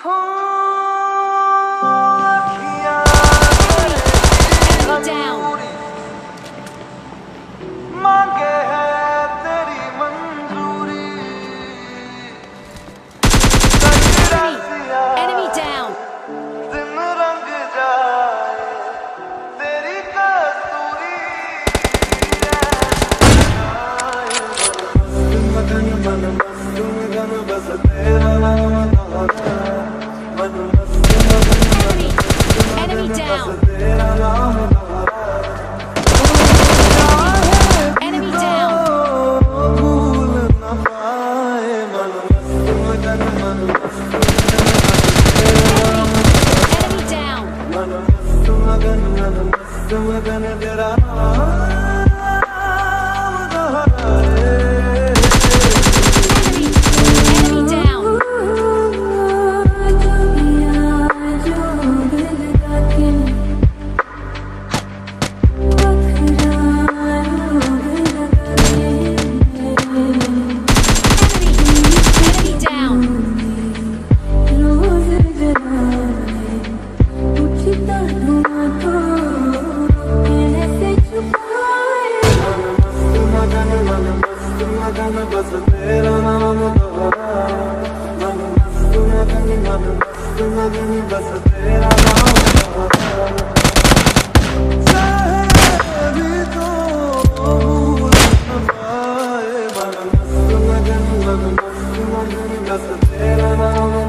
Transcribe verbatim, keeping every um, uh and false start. I'm